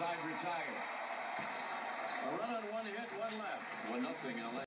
side retired. A run on one hit, one left. 1-0 LA.